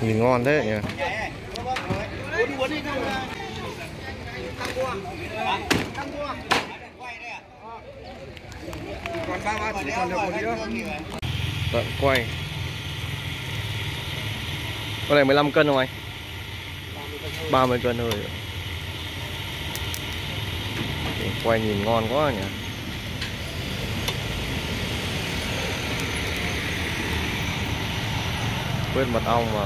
Mì ngon thế nhỉ. Tận quay. Con này 15 cân không anh? 30 cân thôi. Quay nhìn ngon quá nhỉ. Quên mật ong mà.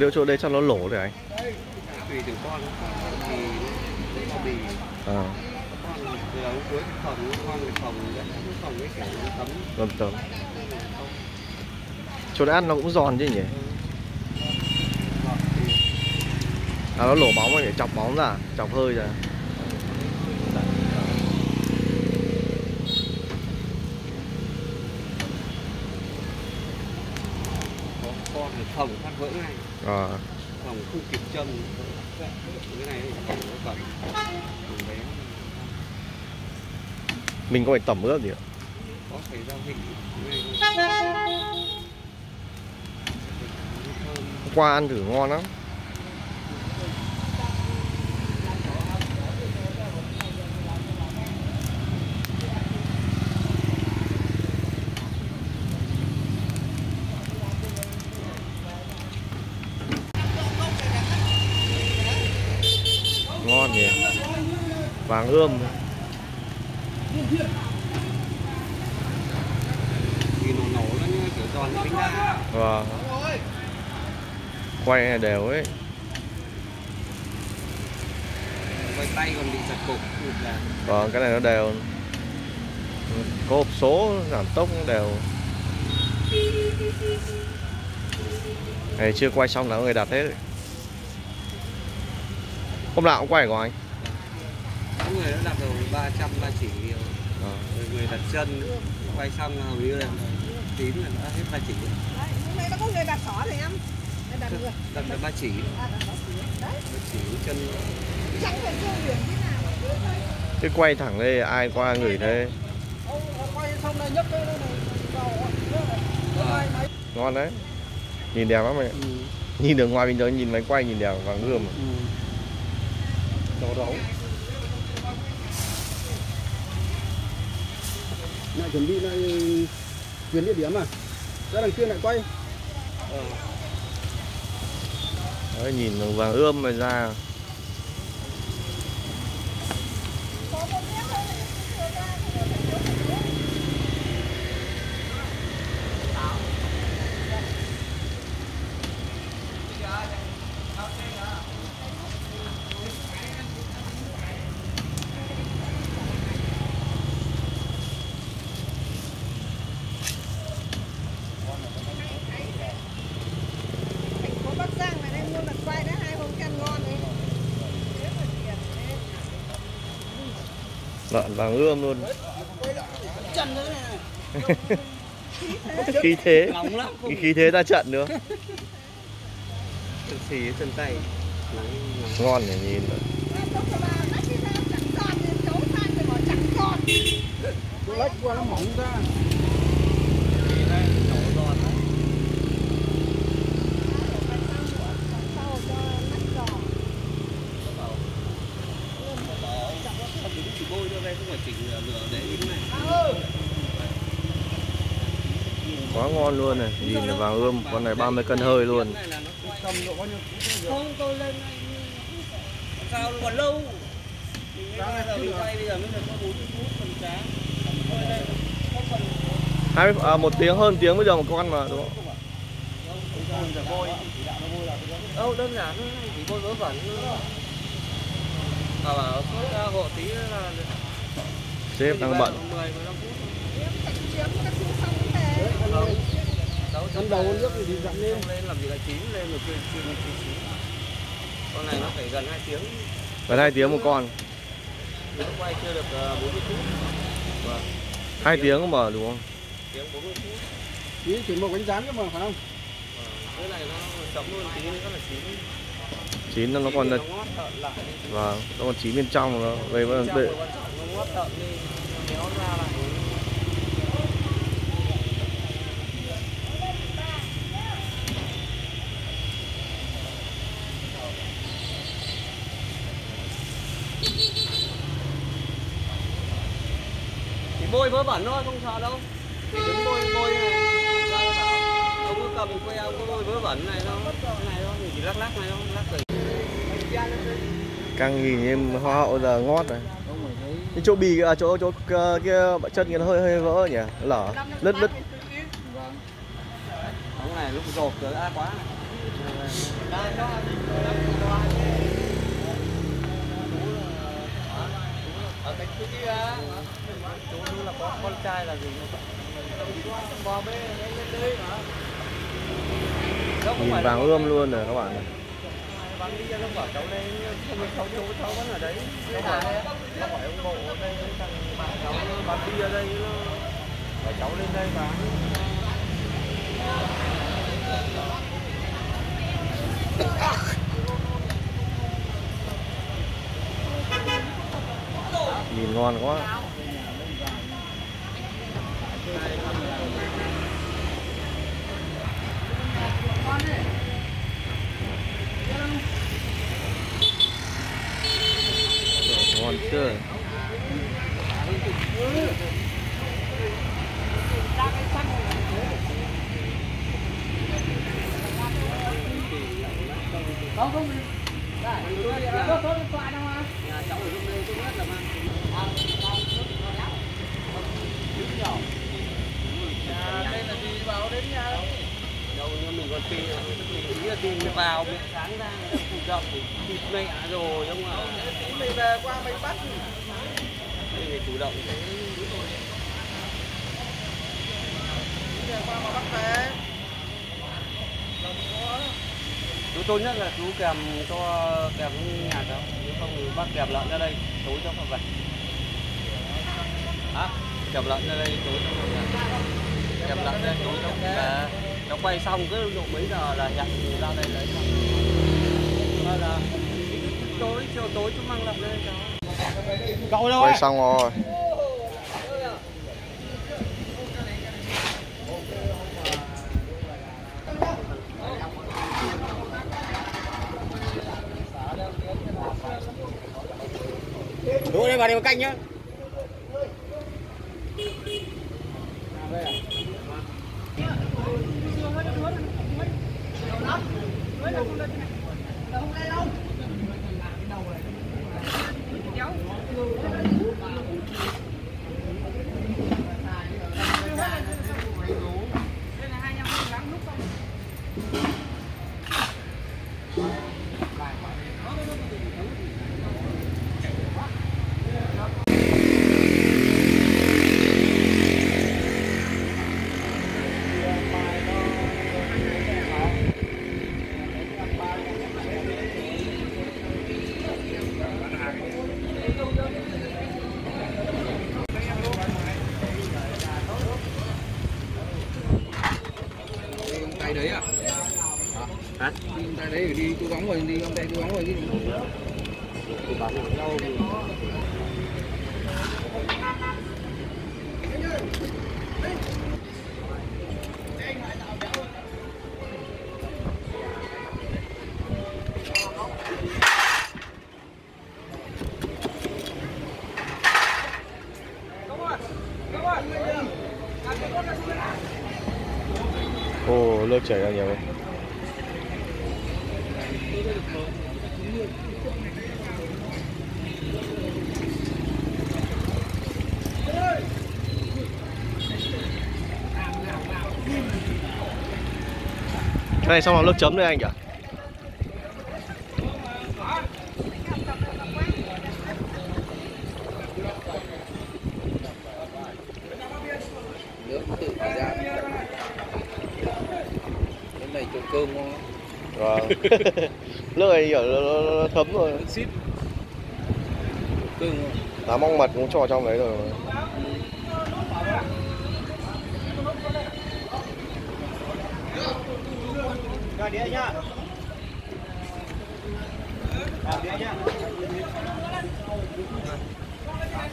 Điệu chỗ đây cho nó lổ rồi anh. Tùy từng con thì nó bì. Con từ đầu cuối con với cả tấm. Tấm. Chỗ đã ăn nó cũng giòn chứ nhỉ? À nó lổ bóng rồi để chọc bóng ra, chọc hơi ra. Thồng phát vỡ ngay. Thồng không kịp châm. Cái này nó còn bé. Mình có phải tẩm ướp gì ạ? Có phải rau hình. Hôm qua ăn thử ngon lắm. Ngon nhỉ, vàng ươm thì nổ nó như kiểu giòn bánh đa. Quay đều ấy, quay tay còn bị giật cục. Cái này nó đều, có hộp số giảm tốc đều. Này chưa quay xong là người đặt hết rồi. Hôm nào cũng quay của anh? Có người đã đặt đầu 300, 3 chỉ nhiều. Người đặt chân, quay xong hầu như là tím là đã hết 3 chỉ. Hôm nay nó có người đặt xỏ rồi em. Đặt được 3 chỉ. 3 chỉ chân. Thế quay thẳng đây, ai qua người đây? Quay xong là nhấc lên này. Ngon đấy. Nhìn đẹp lắm anh. Nhìn đường ngoài bình thường, nhìn máy quay nhìn đẹp và gươm. Lại chuẩn bị lại chuyển địa điểm à? Ra đằng kia lại quay. Đấy, nhìn vàng ươm mà ra. Lợn vàng ươm luôn. Khí thế. Khí thế ra trận nữa. Xì chân tay. Ngon để nhìn rồi. Lách qua nó mỏng ra. Quá ngon luôn này, nhìn là vàng ươm, con này 30 cân hơi luôn. Sao còn lâu. Mình giờ mình quay bây giờ mới được có 40 phút còn cá. Một tiếng hơn tiếng bây giờ một con mà đúng không? Đâu đơn giản chỉ bôi vớ vẩn nữa. Mà bảo sốt hộ tí là sếp đang bận. 10 15 phút. Không. Đầu nước thì dặn lên. Làm gì là chín lên rồi chín. Con này nó phải gần 2 tiếng. Gần 2 tiếng một con. Nó quay chưa được 40 phút. Vâng. 2 tiếng mà đúng không? Tiếng 40 phút. Tí chuyển một bánh rán nữa mà phải không? Cái này nó chấm luôn tí nữa là chín. Chín nó còn là vâng, nó còn chín bên trong nó về vẫn tệ. Nó ngót tợn đi, kéo ra lại. Thì bôi vớ vẩn thôi, không sợ đâu. Thì đứng bôi này. Ông có cầm que, ông có bôi vớ vẩn này không? Này thôi, chỉ lắc này không, lắc rồi. Càng nhìn em hoa hậu giờ ngót này. Cái chỗ bì à, chỗ kia bãi chân kia nó hơi vỡ nhỉ, nó lở, lứt. Ông này lúc rột rồi đã quá. Đây đó. Ở cái chỗ kia chú là có con trai là gì nhìn vàng ươm luôn rồi các bạn này. Nhìn ngon quá. Ngon chưa? Tìm vào buổi sáng ra gặp thịt mẹ rồi nhưng mà mình về qua mình bắt mình phải chủ động thế qua mà bắt về. Chú tốt nhất là chú kèm cho kèm nhà đó, nếu không thì bắt kèm lợn ra đây tối cho vào vậy. Hả? Kèm lợn ra đây tối cho vào vậy. Kèm lợn ra tối cho vào nó quay xong cứ độ mấy giờ là nhặt ra đây lấy xong. Đó là tối chiều tối chúng mang lợn lên cháu. Cậu đâu quay xong rồi. Đuổi đây vào đây một canh nhá. Đấy à? Hả? Tay đấy phải đi cứu bóng rồi, đi ông tay cứu bóng rồi chứ. Ồ, lớp chảy ra nhiều đấy. Cái này xong là nước chấm đấy anh nhỉ. Nước tự ra. Cái này trộn cơm không? Vâng. Nước này kiểu nó thấm rồi. Nước xít. Cơm lá mong mật cũng cho trong đấy rồi.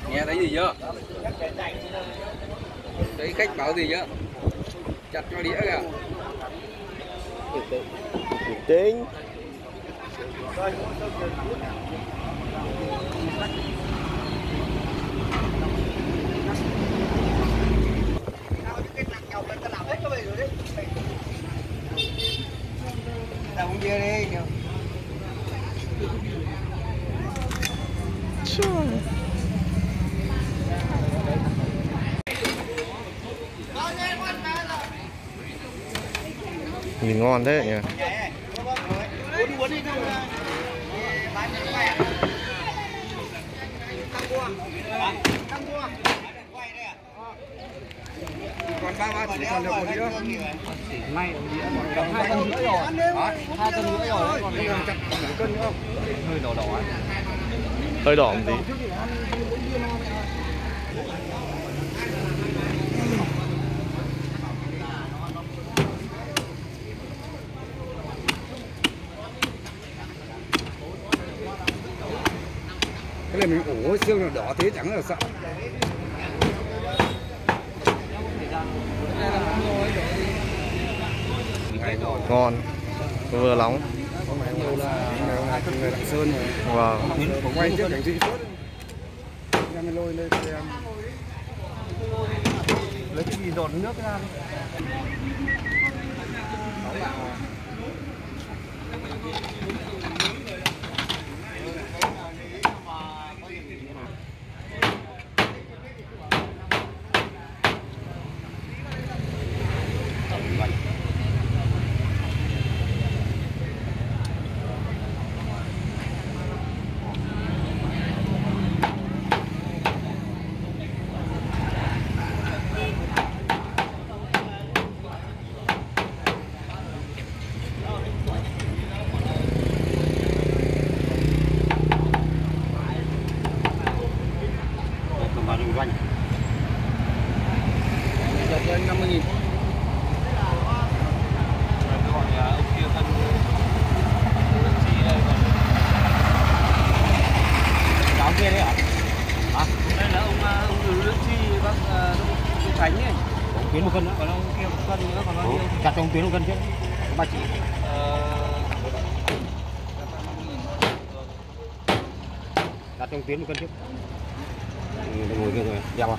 Nghe thấy gì chưa? Thấy khách báo gì chưa? Chặt cho đĩa kìa. Tính. Nhìn ngon thế nhỉ. Còn 3 chỉ còn được một đĩa. May còn 2 cân nữa rồi. 2 cân nữa rồi, còn bây giờ chặt 1 cân nữa không? Hơi đỏ đỏ. Hơi đỏ một tí. Cái này mình ủ xương là đỏ thế chẳng là sợ. Ngon, vừa nóng. Wow. Quay trước cảnh dị suốt. Em lôi lên em. Lấy cái gì dồn nước ra. Tuyến một cân chứ, 3 chỉ. Đặt trong tuyến một cân chứ. Ngồi kia rồi, đeo vào.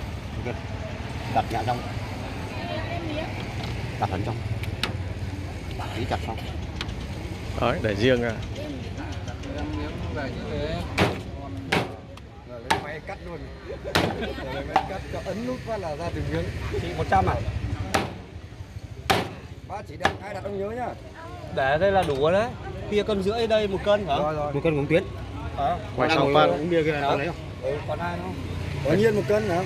Đặt nhẹ trong. Đặt hẳn trong. Tí chặt xong. Đấy, để riêng à. Rồi lấy máy cắt luôn. Rồi lấy máy cắt, cho ấn nút phát là ra từng miếng. Chị 100 à? Ba chỉ đặt, ai đặt ông nhớ nhá. Để đây là đủ đấy. Kia cân rưỡi đây 1 cân hả? Rồi. 1 cân cũng tuyến. Ngoài xong phan uống bia kia là lấy không? Còn ai không? Có Nhiên 1 cân hả?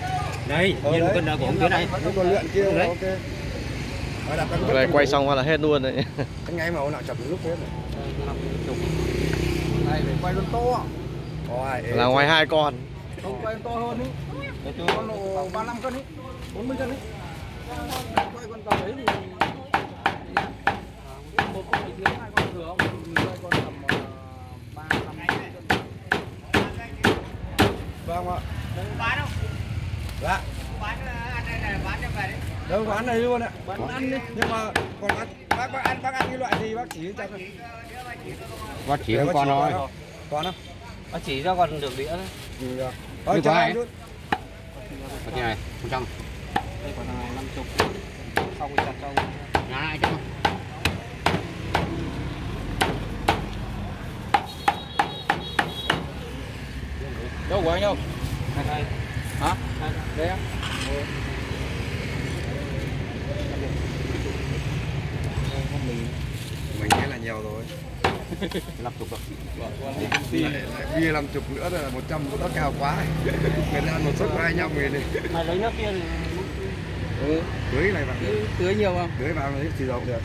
Đây, Nhiên 1 cân đã của ông Tuyến này. Không còn lượn kia đấy. Ok. Đặt cái quay xong là hết luôn đấy. Cái ngay mà ông nào chập lúc hết rồi. Này phải quay luôn to. Là ngoài 2 con. Không quay to hơn ý. Để từ con độ 35 cân ý. 40 cân ý. Quay con tàu đấy thì một con bị thiếu 2 con thừa không? Con tầm 3 vâng ạ. Đừng bán đâu. Dạ. Bán ăn đây này, bán đem về đấy. Đâu bán này luôn ạ. Bán ăn đi. Nhưng mà còn ăn, bác ăn cái loại gì bác chỉ cho con. Bác chỉ cho con thôi. Con không? Bác chỉ cho con được đĩa thôi. Được. Thôi cho anh chút. Cái này 100. Đây còn 50. Xong rồi chặt xong. Ngá 200. Đâu của anh đâu? Đây. Hả? Đây á. nhiều rồi. 50 đồng. Bia 50 nữa là 100 cũng đã cao quá. Người ta ăn một suất 200.000 này. Mà lấy nước kia thì tưới này vào. Tưới nhiều không? Tưới vào thì xì dầu được.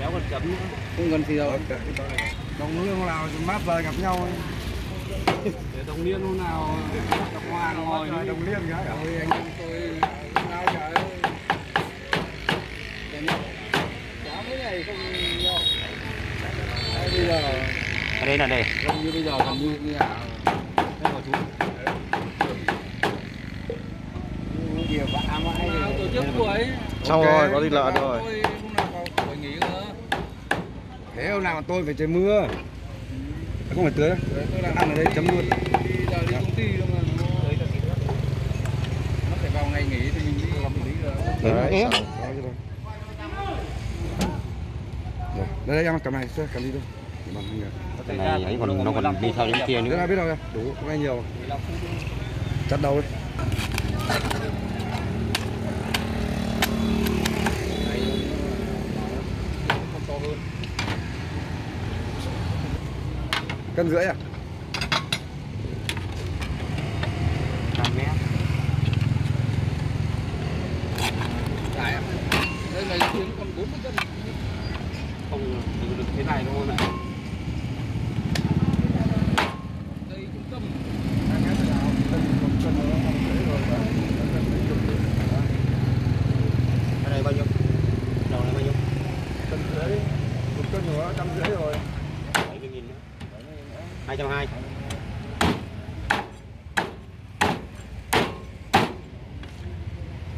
Đéo cần chấm nữa. Không cần xì dầu. Đồng nước không nào mát rời gặp nhau. Để Đồng Liên hôm nào gặp hoa ngồi Đồng Liên cái à? Ôi anh em tôi sao trời ơi. Cá mấy này không nhiều. Bây giờ ở đây là đây. Gần như bây giờ gần như là đây chú. Điều vã mãi tổ chức cuối. Xong rồi, có đi lợn rồi. Tôi nghỉ nữa. Thế hôm nào tôi phải trời mưa. Không phải tưới đâu. Tôi đang ăn ở đây chấm luôn. Giờ đi công ty luôn mà. Nó phải vào ngày nghỉ thì mình đi làm lý rồi. Đấy, sao? Đây em cầm này, cầm đi thôi. Cái này ấy còn nó còn đi theo đến kia nữa. Ai biết đâu ra. Đủ, có ai nhiều. Chặt đầu đi. Cân rưỡi à? Đấy, đây là tiếng còn 40 cân. Không được thế này đâu này. Đây trung tâm. Đang cái nào? Cân nó không dễ rồi. Ở đây bao nhiêu? Đầu này bao nhiêu? Cân rưỡi. Một cân nữa 150 rồi. 70.000 nữa. 220.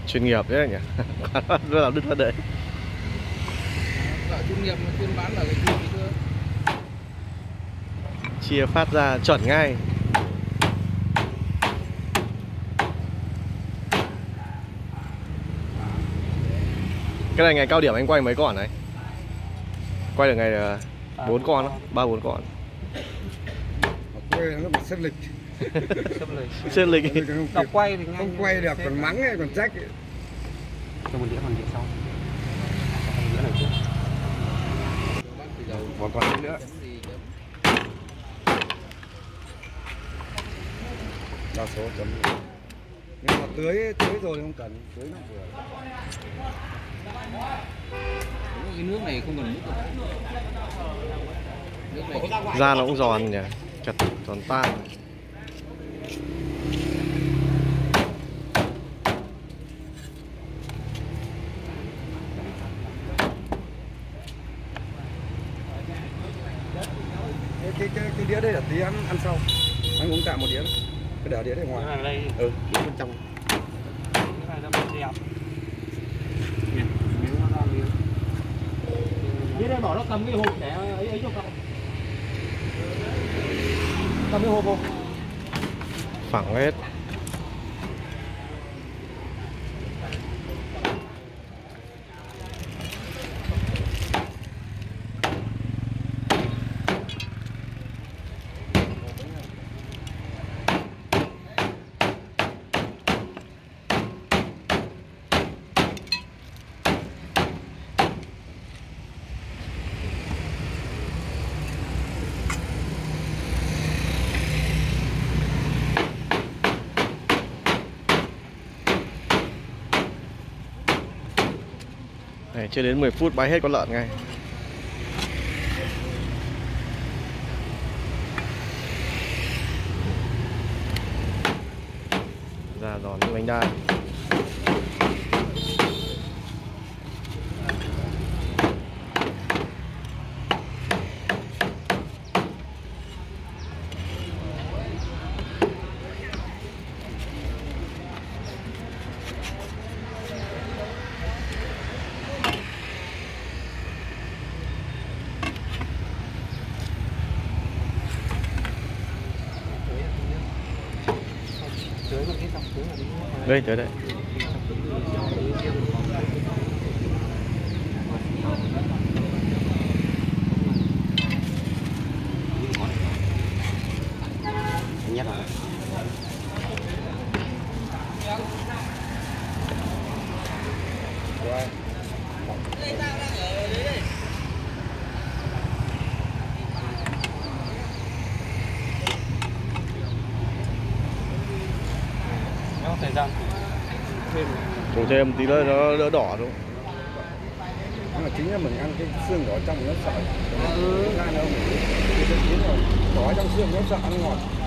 Chuyên nghiệp thế nhỉ? Nó làm đứt phát đấy. Loại chuyên nghiệp nó chuyên bán là cái gì cơ? Chia phát ra chuẩn ngay. Cái này ngày cao điểm anh quay mấy con này? Quay được ngày 4 con đó, 3-4 con. Nó bị xếp lịch. Xếp lịch. Đọc quay thì không quay được, còn mắng ấy, còn trách. Cho một đĩa bằng đĩa sau. Đĩa này trước. Còn còn nữa. Đa số chấm. Nhưng mà tưới rồi không cần, tưới nó vừa. Cái nước này không cần nước. Nước này da nó cũng giòn nhỉ. Chặt tròn tan. Cái đĩa đây là tí ăn sau. Anh uống tạm một đĩa. Cái đỡ đĩa đây ngoài. Cái này đây. Đĩa bên trong. Cái này nó đẹp. Đĩa đây bỏ nó cầm cái hộp để ấy cho cậu. Phẳng hết. Chưa đến 10 phút bay hết con lợn ngay. Ra giòn như bánh đa. Đây, tới đây. thời gian thêm tí nữa nó đỡ đỏ đúng không? Nhưng mà chính là mình ăn cái xương đỏ trong nó sợ. Nó ra nó mình cái đói trong xương nó sợ ăn ngọt.